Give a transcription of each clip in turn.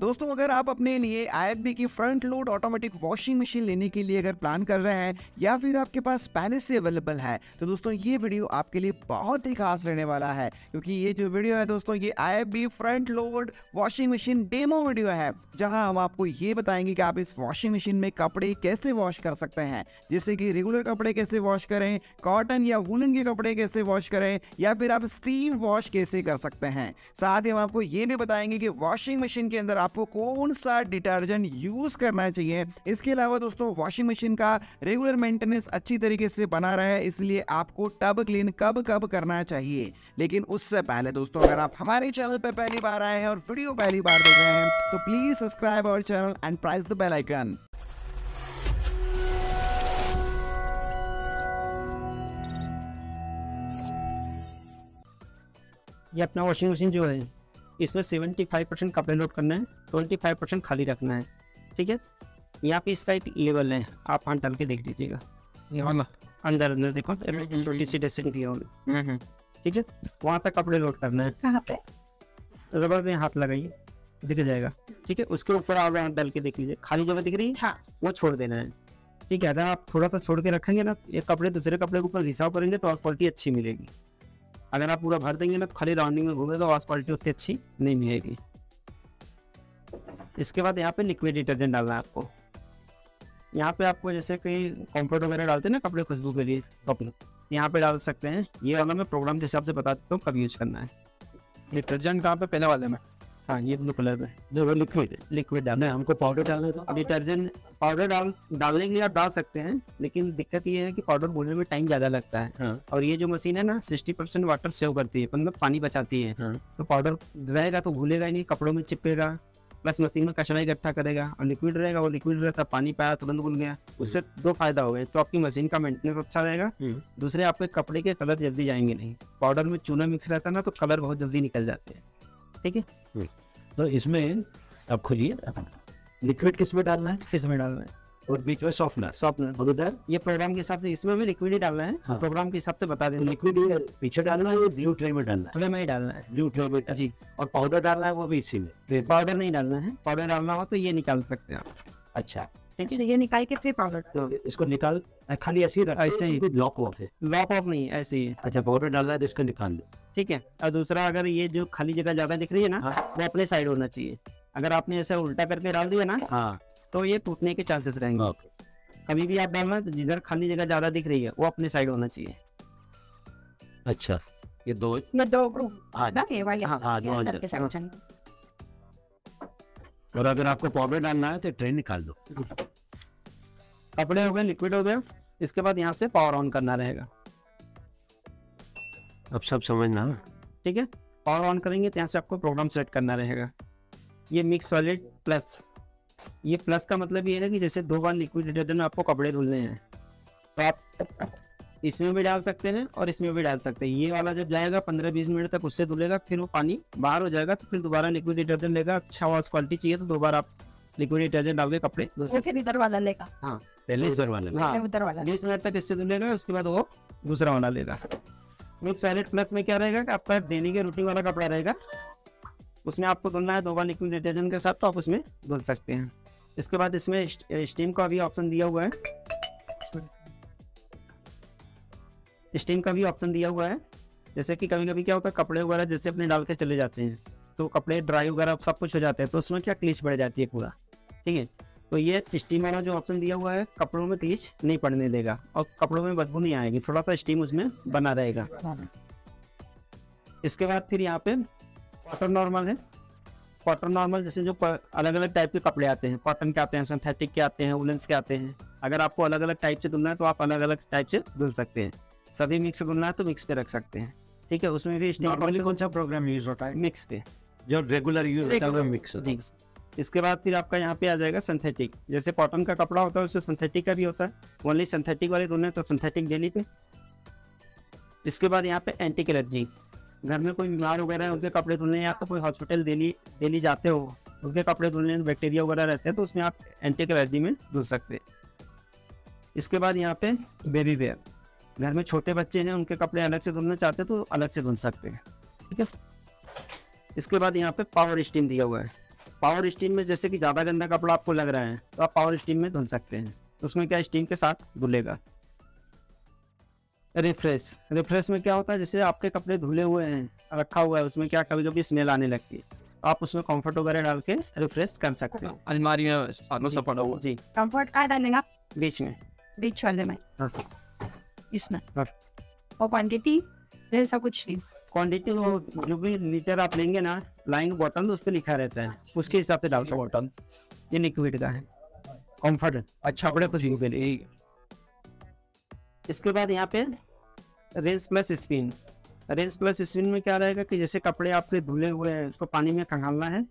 दोस्तों अगर आप अपने लिए IFB की front load automatic washing machine लेने के लिए अगर प्लान कर रहे हैं या फिर आपके पास पहले से अवेलेबल है तो दोस्तों ये वीडियो आपके लिए बहुत ही खास रहने वाला है, क्योंकि ये जो वीडियो है दोस्तों ये IFB front load washing machine demo video है, जहां हम आपको ये बताएंगे कि आप इस वॉशिंग मशीन में कपड़े कैसे वॉश कर सकते हैं, जैसे कि रेगुलर कपड़े कैसे वॉश करें, कॉटन या वुलन के कपड़े कैसे वॉश करें या फिर आप स्टीम वॉश कैसे कर सकते हैं। साथ ही हम आपको ये भी बताएंगे कि वॉशिंग मशीन के अंदर आपको कौन सा डिटर्जेंट यूज करना चाहिए। इसके अलावा दोस्तों वॉशिंग मशीन का रेगुलर मेंटेनेंस अच्छी तरीके से बना रहे, इसलिए आपको टब क्लीन कब कब करना चाहिए। लेकिन उससे पहले दोस्तों अगर आप हमारे चैनल पर पहली बार आए हैं और वीडियो पहली बार देख रहे हैं तो please subscribe our channel and press the bell icon. ये अपना वॉशिंग मशीन जो है इसमें 75% कपड़े लोड करना है, 25% खाली रखना है, ठीक है। यहाँ पे इसका एक लेवल है, आप हाथ डाल के देख लीजिएगा, अंदर अंदर देखो छोटी सी डेसेंट दिया होगी, ठीक है। वहाँ पे कपड़े लोड करना है, कहाँ पे रबर में हाथ लगाइए दिख जाएगा, ठीक है। उसके ऊपर आप हाथ डाल के देख लीजिए, खाली जगह दिख रही है, हाँ। वो छोड़ देना है, ठीक है। अगर आप थोड़ा सा छोड़ के रखेंगे ना ये कपड़े दूसरे कपड़े के ऊपर रिसाव करेंगे तो आवाज क्वालिटी अच्छी मिलेगी। अगर आप पूरा भर देंगे ना खाली राउंडिंग में घूमे तो आवाज क्वालिटी उतनी अच्छी नहीं मिलेगी। इसके बाद यहाँ पे लिक्विड डिटर्जेंट डालना है आपको। यहाँ पे आपको जैसे कई कॉम्फर्ट वगैरह डालते हैं ना कपड़े खुशबू के लिए, अपना यहाँ पे डाल सकते हैं। ये वाला मैं प्रोग्राम जैसे आपसे बता देता हूँ कब यूज करना है। डिटर्जेंट कहाँ पे? पहले वाले में, हाँ ये ब्लू कलर में जो लिक्विड डालना है हमको, पाउडर डालना है। तो डिटर्जेंट पाउडर डालने के लिए आप डाल सकते हैं, लेकिन दिक्कत ये है कि पाउडर बोलने में टाइम ज़्यादा लगता है, हाँ। और ये जो मशीन है ना 60% वाटर सेव करती है, मतलब पानी बचाती है, हाँ। तो पाउडर रहेगा तो घुलेगा ही नहीं, कपड़ों में चिपकेगा, प्लस मशीन में कचरा इकट्ठा करेगा, और लिक्विड रहेगा, वो लिक्विड रहता पानी पाया तुरंत घुल गया। उससे दो फायदा हो गए, तो आपकी मशीन का मेंटेनेंस अच्छा रहेगा, दूसरे आपके कपड़े के कलर जल्दी जाएंगे नहीं। पाउडर में चूना मिक्स रहता है ना तो कलर बहुत जल्दी निकल जाते हैं, ठीक है। तो इसमें आप खोलिए, लिक्विड किसमें डालना है? इसमें डालना है, और बीच में सॉफ्टनर। और उधर ये प्रोग्राम के हिसाब से इसमें भी लिक्विड ही डालना है, हाँ। प्रोग्राम के हिसाब से बता दें, लिक्विड पीछे डालना है, ये ब्लू ट्रे में डालना है, ट्रे में ही डालना है, ब्लू ट्रे में जी। और पाउडर डालना है वो भी इसी में, पाउडर नहीं डालना है। पाउडर डालना हो तो ये निकाल सकते हैं आप, अच्छा ठीक है। ये निकाल के फिर पाउडर, तो इसको निकाल खाली ऐसे ही लॉक ऑफ है, लॉक ऑफ नहीं ऐसे ही, अच्छा पाउडर डालना है तो इसको निकाल दो, ठीक है। और दूसरा अगर ये जो खाली जगह ज्यादा दिख रही है ना, हाँ। वो अपने साइड होना चाहिए। अगर आपने ऐसा उल्टा करके डाल दिया ना, हाँ। तो ये टूटने के चांसेस रहेंगे। कभी भी आप डालना जिधर खाली जगह ज्यादा दिख रही है वो अपने साइड होना चाहिए। अच्छा ये दो और अगर आपको पाउडर डालना है तो ट्रे निकाल दो। कपड़े हो गए, लिक्विड हो गए, इसके बाद यहाँ से पावर ऑन करना रहेगा। अब सब समझना, ठीक है। पावर ऑन करेंगे तो यहाँ से आपको प्रोग्राम सेट करना रहेगा। ये मिक्स सॉलिड प्लस, ये प्लस का मतलब ये है कि जैसे दो बार लिक्विड डिटर्जेंट में आपको कपड़े धुलने हैं तो आप इसमें भी डाल सकते हैं और इसमें भी डाल सकते हैं। ये वाला जब जाएगा 15-20 मिनट तक उससे धुलेगा, फिर वो पानी बाहर हो जाएगा, तो फिर दोबारा लिक्विड डिटर्जेंट लेगा। अच्छा वॉश क्वालिटी चाहिए तो दोबारा आप लिक्विड डिटर्जेंट डाल के कपड़े धुल, फिर इधर वाला लेगा, हाँ पहले इधर वाला, हाँ उधर वाला 20 मिनट तक इससे धुलेगा, उसके बाद वो दूसरा वाला लेगा। मिक्स सॉलिड प्लस में क्या रहेगा कि आपका डेली के रूटीन वाला कपड़ा रहेगा, उसमें आपको धुलना है दो बार लिक्विड डिटर्जेंट के साथ, तो आप उसमें धुल सकते हैं। इसके बाद इसमें स्टीम का भी ऑप्शन दिया हुआ है, स्टीम का भी ऑप्शन दिया हुआ है। जैसे कि कभी कभी क्या होता है कपड़े वगैरह जैसे अपने डाल के चले जाते हैं तो कपड़े ड्राई वगैरह सब कुछ हो जाते हैं, तो उसमें क्या क्लीच बढ़ जाती है पूरा, ठीक है। तो ये स्टीम वाला जो ऑप्शन दिया हुआ है कपड़ों में क्लीच नहीं पड़ने देगा और कपड़ों में बदबू नहीं आएगी, थोड़ा सा स्टीम उसमें बना रहेगा। इसके बाद फिर यहाँ पे कॉटन नॉर्मल है। कॉटन नॉर्मल जैसे जो अलग अलग टाइप के कपड़े आते हैं, कॉटन के आते हैं, सिंथेटिक के आते हैं, वुलन्स के आते हैं। अगर आपको अलग अलग टाइप से धुलना है तो आप अलग अलग टाइप से धुल सकते हैं, सभी मिक्स धुलना है तो मिक्स पे रख सकते हैं, ठीक है। उसमें भी स्टीम कौन सा प्रोग्राम यूज होता है? मिक्स पे, जो रेगुलर यूज होता है मिक्स। इसके बाद फिर आपका यहाँ पे आ जाएगा सिंथेटिक। जैसे कॉटन का कपड़ा होता है उससे सिंथेटिक का भी होता है, ओनली सिंथेटिक वाले दोनों तो सिंथेटिक डेली पे। इसके बाद यहाँ पे एंटी एलर्जी, घर में कोई बीमार वगैरह है उनके कपड़े धुलने, या तो कोई हॉस्पिटल डेली जाते हो उनके कपड़े धुलने में बैक्टीरिया वगैरह रहते हैं, तो उसमें आप एंटी एलर्जी में धुल सकते हैं। इसके बाद यहाँ पे बेबी वेयर, घर में छोटे बच्चे हैं उनके कपड़े अलग से धुलना चाहते हैं तो अलग से धुल सकते हैं, ठीक है। इसके बाद यहाँ पे पावर स्टीम दिया हुआ है, पावर स्टीम में जैसे कि ज़्यादा गंदा कपड़ा आपको लग रहा है तो आप पावर स्टीम में धुल सकते हैं, उसमें क्या स्टीम के साथ धुलेगा। रिफ्रेश, रिफ्रेश में क्या होता है जैसे आपके कपड़े धुले हुए हैं रखा हुआ है उसमें क्या कभी कभी स्मेल आने लगती है, आप उसमें कंफर्ट वगैरह डाल के रिफ्रेश कर सकते हैं। अलमारी में सब पड़ा हुआ जी, कंफर्ट का डालेगा बीच में, बीच वाले में इसमें, और क्वान्टिटी जैसा कुछ नहीं, क्वान्टिटी वो जो भी लीटर आप लेंगे ना लाएंगे बोतल तो उस पर लिखा रहता है उसके हिसाब से डालता बोतल। ये लिक्विड का है कंफर्ट, अच्छा बड़े कुछ नहीं। इसके बाद यहाँ पे rinse plus spin, rinse plus spin में क्या रहेगा कि जैसे कपड़े आपके धुले हुए हैं उसको पानी में खंगालना है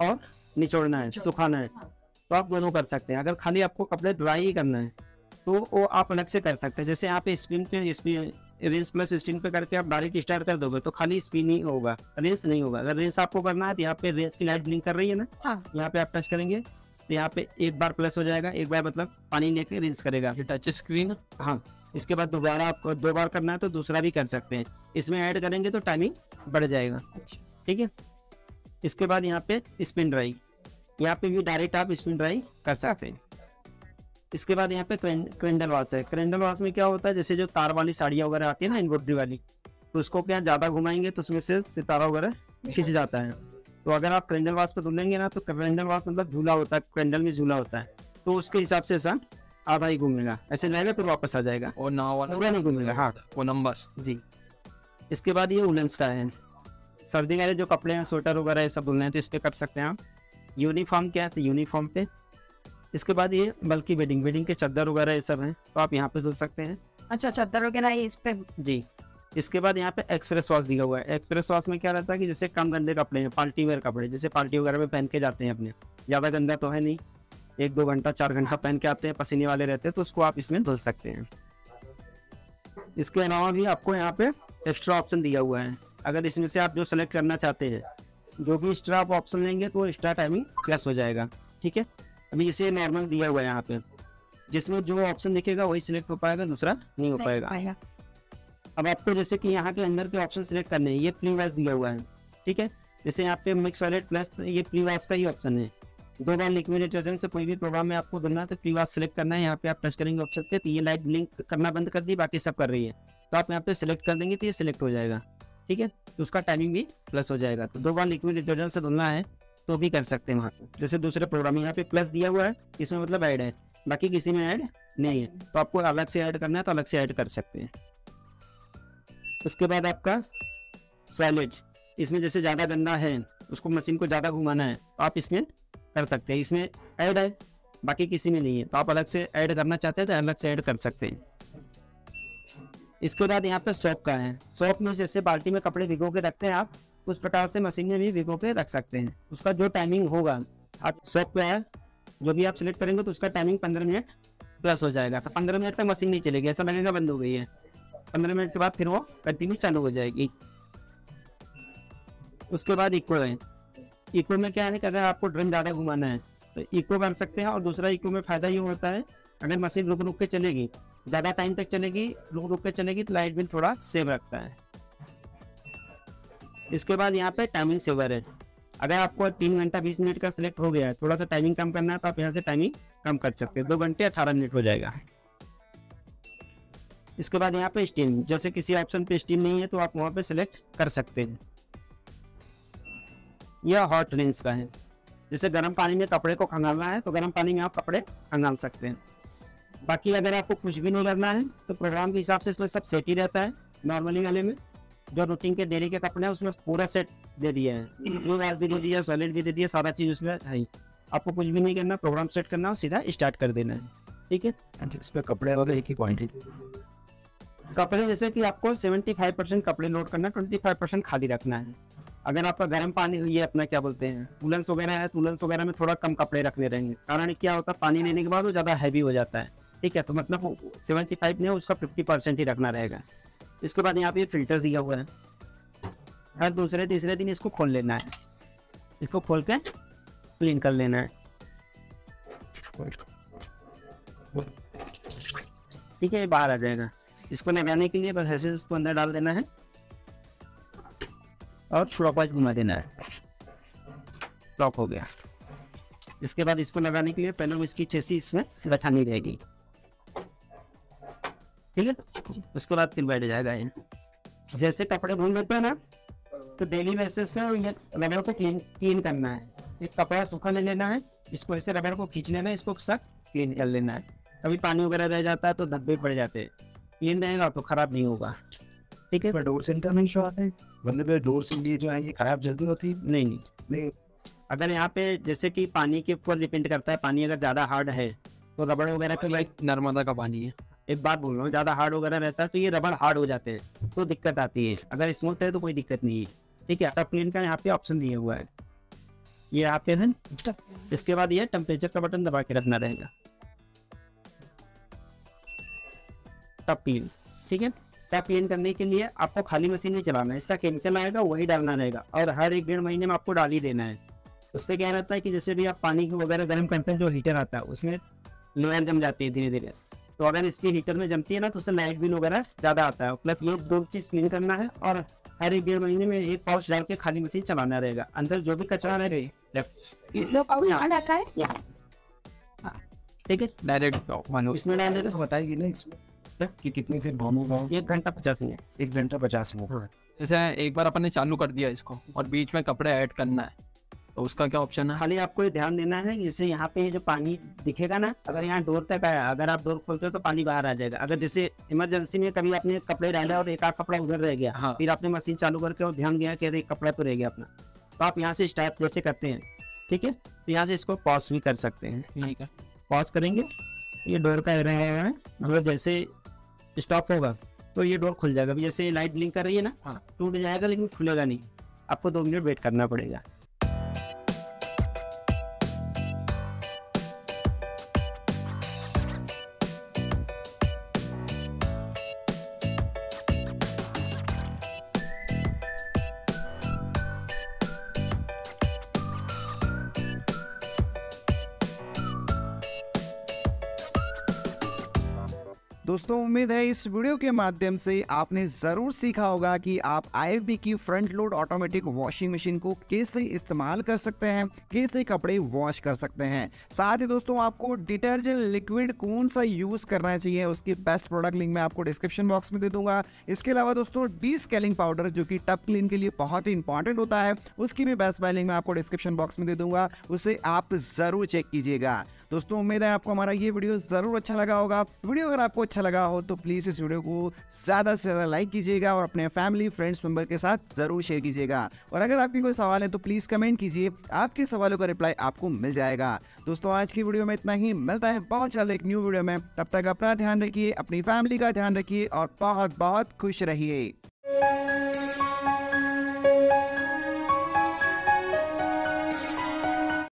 और निचोड़ना है, सुखाना है, तो आप दोनों कर सकते हैं। अगर खाली आपको कपड़े ड्राई ही करना है तो वो आप अलग से कर सकते हैं, जैसे यहाँ पे स्पिन पे रेंस प्लस स्पिन पे करके आप डायरेक्ट स्टार्ट कर दोगे तो खाली स्पिन ही होगा, रेंस नहीं होगा। अगर रेंस आपको करना है तो यहाँ पे रेंस की लाइट ब्लिंक कर रही है ना, यहाँ पे आप टच करेंगे तो यहाँ पे एक बार प्लस हो जाएगा, एक बार मतलब पानी लेके रेंस करेगा टच स्क्रीन। हाँ, इसके बाद दोबारा आपको दो बार करना है तो दूसरा भी कर सकते हैं, इसमें ऐड करेंगे तो टाइमिंग बढ़ जाएगा। ठीक है, इसके बाद यहाँ पे स्पिन ड्राई, यहाँ पे भी डायरेक्ट आप स्पिन ड्राई कर सकते हैं। इसके बाद यहाँ पे क्रेंडल वाश है, क्रेंडल वाश में क्या होता है जैसे जो तार वाली साड़ियाँ वगैरह आती है ना एम्ब्रॉयडरी वाली, तो उसको क्या ज़्यादा घुमाएंगे तो उसमें से सितारा वगैरह खिंच जाता है, तो अगर आप क्रेंडल वाश पर धुलेंगे ना तो क्रेंडल वाश मतलब झूला होता है, क्रेंडल में झूला होता है, तो उसके हिसाब से ऐसा आधा ही घूमेगा, ऐसे जाएगा फिर वापस आ जाएगा और ना पूरा नहीं घूमेगा। हाँ वो नंबर जी। इसके बाद ये उलन का है, सर्दी वाले जो कपड़े हैं स्वेटर वगैरह ये सब धुलना है तो इस पर कर सकते हैं आप। यूनिफॉर्म क्या है तो यूनिफॉर्म पे। इसके बाद ये बल्कि बेडिंग, बेडिंग के चादर वगैरह ये सब हैं तो आप यहाँ पे धुल सकते हैं। अच्छा चादर वगैरह इस पे जी। इसके बाद यहाँ पे एक्सप्रेस वॉश दिया हुआ है, एक्सप्रेस वॉश में क्या रहता है कि जैसे कम गंदे कपड़े हैं, पार्टी वेयर कपड़े जैसे पार्टी वगैरह में पहन के जाते हैं अपने, ज़्यादा गंदा तो है नहीं, एक दो घंटा चार घंटा पहन के आते हैं पसीने वाले रहते हैं, तो उसको आप इसमें धुल सकते हैं। इसके अलावा भी आपको यहाँ पे एक्स्ट्रा ऑप्शन दिया हुआ है, अगर इसमें से आप जो सेलेक्ट करना चाहते हैं जो भी एक्स्ट्रा आप ऑप्शन लेंगे तो एक्स्ट्रा टाइमिंग प्लस हो जाएगा। ठीक है, अभी इसे नॉर्मल दिया हुआ है यहाँ पे, जिसमें जो ऑप्शन दिखेगा वही सिलेक्ट हो पाएगा, दूसरा नहीं हो पाएगा। अब आपको जैसे कि यहाँ के अंदर के ऑप्शन सिलेक्ट करने हैं, ये प्री वॉश दिया हुआ है। ठीक है, जैसे यहाँ पे मिक्स वॉलेट प्लस ये प्री वॉश का ही ऑप्शन है, दो बार लिक्विड डिटर्जेंट से कोई भी प्रोग्राम में आपको बनना है तो प्री वॉश सिलेक्ट करना है, यहाँ पे आप टच करेंगे ऑप्शन पे तो ये लाइट ब्लिंक करना बंद कर दी, बाकी सब कर रही है, तो आप यहाँ पे सिलेक्ट कर देंगे तो ये सिलेक्ट हो जाएगा। ठीक है, तो उसका टाइमिंग भी प्लस हो जाएगा, तो दो बार लिक्विड डिटर्जेंट से धुलना है तो भी कर सकते हैं वहाँ पे, जैसे दूसरे प्रोग्राम में यहाँ पे प्लस दिया हुआ है, इसमें मतलब ऐड है, बाकी किसी में ऐड नहीं है, तो आपको अलग से ऐड करना है तो अलग से ऐड कर सकते हैं। उसके बाद आपका सॉलिड, इसमें जैसे ज़्यादा गंदा है उसको मशीन को ज़्यादा घुमाना है तो आप इसमें कर सकते हैं, इसमें ऐड है बाकी किसी में नहीं है, तो आप अलग से ऐड करना चाहते हैं तो अलग से ऐड कर सकते हैं। इसके बाद यहाँ पे सोप का है, सोप में जैसे बाल्टी में कपड़े भिगो के रखते हैं आप, उस प्रकार से मशीन में भी भिगो के रख सकते हैं, उसका जो टाइमिंग होगा आप सोप का जो भी आप सिलेक्ट करेंगे तो उसका टाइमिंग 15 मिनट प्लस हो जाएगा, तो 15 मिनट तक मशीन नहीं चलेगी, ऐसा लगेगा बंद हो गई है, 15 मिनट के बाद फिर वो कंटिन्यू चालू हो जाएगी। उसके बाद इको है, इको में क्या है कि अगर आपको ड्रम ज़्यादा घुमाना है तो इको कर सकते हैं, और दूसरा इको में फ़ायदा ये होता है अगर मशीन रुक रुक के चलेगी, ज़्यादा टाइम तक चलेगी, रुक रुक के चलेगी तो लाइट बिल थोड़ा सेव रखता है। इसके बाद यहाँ पे टाइमिंग सेवर है, अगर आपको 3 घंटा 20 मिनट का सिलेक्ट हो गया है, थोड़ा सा टाइमिंग कम करना है तो आप यहाँ से टाइमिंग कम कर सकते हैं, 2 घंटे 18 मिनट हो जाएगा। इसके बाद यहाँ पे स्टीम, जैसे किसी ऑप्शन पे स्टीम नहीं है तो आप वहाँ पे सिलेक्ट कर सकते हैं। यह हॉट रिंस का है, जैसे गर्म पानी में कपड़े को खंगालना है तो गर्म पानी में आप कपड़े खंगाल सकते हैं, बाकी अगर आपको कुछ भी नहीं करना है तो प्रोग्राम के हिसाब से इसमें सब सेट ही रहता है। नॉर्मली वाले में जो रूटीन के डेली के कपड़े हैं उसमें पूरा सेट दे दिया है, ब्लू वॉश भी दे दिया, सॉलिड भी दे दिया, सारा चीज़ उसमें है, आपको कुछ भी नहीं करना, प्रोग्राम सेट करना और सीधा स्टार्ट कर देना है। ठीक है, इस पर कपड़े वाले एक ही क्वान्टिटी, कपड़े जैसे कि आपको 75% कपड़े लोड करना, 25% खाली रखना है। अगर आपका गर्म पानी ये अपना क्या बोलते हैं उलन्स वगैरह है तो उलन्स वगैरह में थोड़ा कम कपड़े रखने रहेंगे, कारण क्या होता है पानी लेने के बाद वो ज़्यादा हैवी हो जाता है। ठीक है, तो मतलब 75 नहीं, उसका 50% ही रखना रहेगा। इसके बाद यहाँ पे फिल्टर दिया हुआ है, हर दूसरे तीसरे दिन इसको खोल लेना है, इसको खोल के क्लीन कर लेना है। ठीक है, ये बाहर आ जाएगा, इसको लगाने के लिए बस ऐसे उसको अंदर डाल देना है और थोड़ा पास घुमा देना है, लॉक हो गया। इसके बाद इसको लगाने के लिए पहले वो इसकी चेसी इसमें बैठानी रहेगी, ठीक है। उसके बाद फिर बैठ जाएगा। जैसे कपड़े धो लेते हैं ना, तो डेली बेसिस पे रबर को क्लीन करना है। एक कपड़ा सूखा ले लेना है, इसको ऐसे रबर को खींच लेना है, इसको सब क्लीन कर लेना है। कभी पानी वगैरह रह जाता है तो धब्बे पड़ जाते हैं, क्लीन रहेगा तो खराब नहीं होगा, ठीक है। पर डोर सेंटर में इशू आते हैं, बंदे पे डोर से ये जो है ये खराब जल्दी होती है। नहीं, अगर यहाँ पे जैसे कि पानी के ऊपर डिपेंड करता है, पानी अगर ज़्यादा हार्ड है तो रबड़ वगैरह पे, लाइक नर्मदा का पानी है, एक बात बोल रहा हूँ, ज़्यादा हार्ड वगैरह रहता है तो ये रबड़ हार्ड हो जाते हैं तो दिक्कत आती है। अगर स्मूथ है तो कोई दिक्कत नहीं है, ठीक है। टफ क्लीन का यहाँ पे ऑप्शन दिया हुआ है, ये यहाँ पे है। इसके बाद ये टेम्परेचर का बटन दबा के रखना रहेगा, टफ क्लीन, ठीक है। टफ क्लीन करने के लिए आपको खाली मशीन नहीं चलाना है, इसका केमिकल आएगा वही डालना रहेगा, और हर एक डेढ़ महीने में आपको डाल ही देना है। उससे क्या रहता है कि जैसे भी आप पानी वगैरह गर्म करते हैं, जो हीटर आता है उसमें लोयर जम जाती है धीरे धीरे, तो अगर इसकी हीटर में जमती है ना तो उससे लाइट बिल वगैरह ज़्यादा आता है। प्लस ये दो चीज़ क्लीन करना है, और हर एक डेढ़ महीने में एक पाउच डाल के खाली मशीन चलाना रहेगा। अंदर जो भी कचरा रहेगा, ठीक है, डायरेक्ट इसमें डायरेक्ट बताएगी ना कि कितनी देर भूनूंगा। 1 घंटा 50 मिनट, 1 घंटा 50 मिनट। जैसे एक बार अपन ने चालू कर दिया इसको और बीच में कपड़े ऐड करना है तो उसका क्या ऑप्शन है? खाली आपको ध्यान देना है, जैसे यहाँ पे जो पानी दिखेगा ना, अगर यहाँ डोर तक आया, अगर आप डोर खोलते हो तो पानी बाहर आ जाएगा। अगर जैसे इमरजेंसी में कभी आपने कपड़े डाले और एक आध कपड़ा उधर रह गया, हाँ। फिर आपने मशीन चालू करके और ध्यान दिया कि अरे कपड़ा तो रह गया अपना, तो आप यहाँ से स्टार्ट जैसे करते हैं, ठीक है। तो यहाँ से इसको पॉज भी कर सकते हैं, पॉज करेंगे, ये डोर का एरिया है, अगर जैसे स्टॉप होगा तो ये डोर खुल जाएगा। जैसे लाइट ब्लिंक कर रही है ना, हाँ, टूट जाएगा लेकिन खुलेगा नहीं, आपको 2 मिनट वेट करना पड़ेगा। दोस्तों, उम्मीद है इस वीडियो के माध्यम से आपने ज़रूर सीखा होगा कि आप IFB की front load automatic washing machine को कैसे इस्तेमाल कर सकते हैं, कैसे कपड़े वॉश कर सकते हैं। साथ ही दोस्तों, आपको डिटर्जेंट लिक्विड कौन सा यूज़ करना चाहिए उसकी बेस्ट प्रोडक्ट लिंक मैं आपको डिस्क्रिप्शन बॉक्स में दे दूंगा। इसके अलावा दोस्तों, डीस्केलिंग पाउडर जो कि टब क्लीन के लिए बहुत ही इंपॉर्टेंट होता है, उसकी भी बेस्ट बाय लिंक मैं आपको डिस्क्रिप्शन बॉक्स में दे दूंगा, उसे आप ज़रूर चेक कीजिएगा। दोस्तों, उम्मीद है आपको हमारा ये वीडियो ज़रूर अच्छा लगा होगा। वीडियो अगर आपको अच्छा लगा हो तो प्लीज़ इस वीडियो को ज़्यादा से ज़्यादा लाइक कीजिएगा और अपने फैमिली फ्रेंड्स मेंबर के साथ ज़रूर शेयर कीजिएगा। और अगर आपके कोई सवाल है तो प्लीज़ कमेंट कीजिए, आपके सवालों का रिप्लाई आपको मिल जाएगा। दोस्तों, आज की वीडियो में इतना ही, मिलता है बहुत जल्द एक न्यू वीडियो में। तब तक अपना ध्यान रखिए, अपनी फैमिली का ध्यान रखिए और बहुत बहुत खुश रहिए।